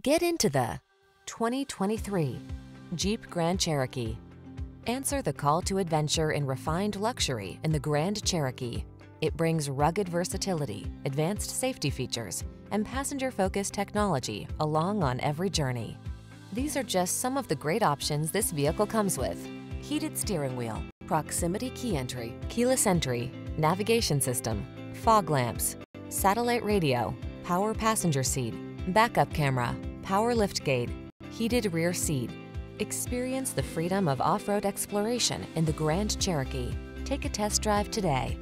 Get into the 2023 Jeep Grand Cherokee. Answer the call to adventure in refined luxury in the Grand Cherokee. It brings rugged versatility, advanced safety features, and passenger-focused technology along on every journey. These are just some of the great options this vehicle comes with: heated steering wheel, proximity key entry, keyless entry, navigation system, fog lamps, satellite radio, power passenger seat, backup camera, power liftgate, heated rear seat. Experience the freedom of off-road exploration in the Grand Cherokee. Take a test drive today.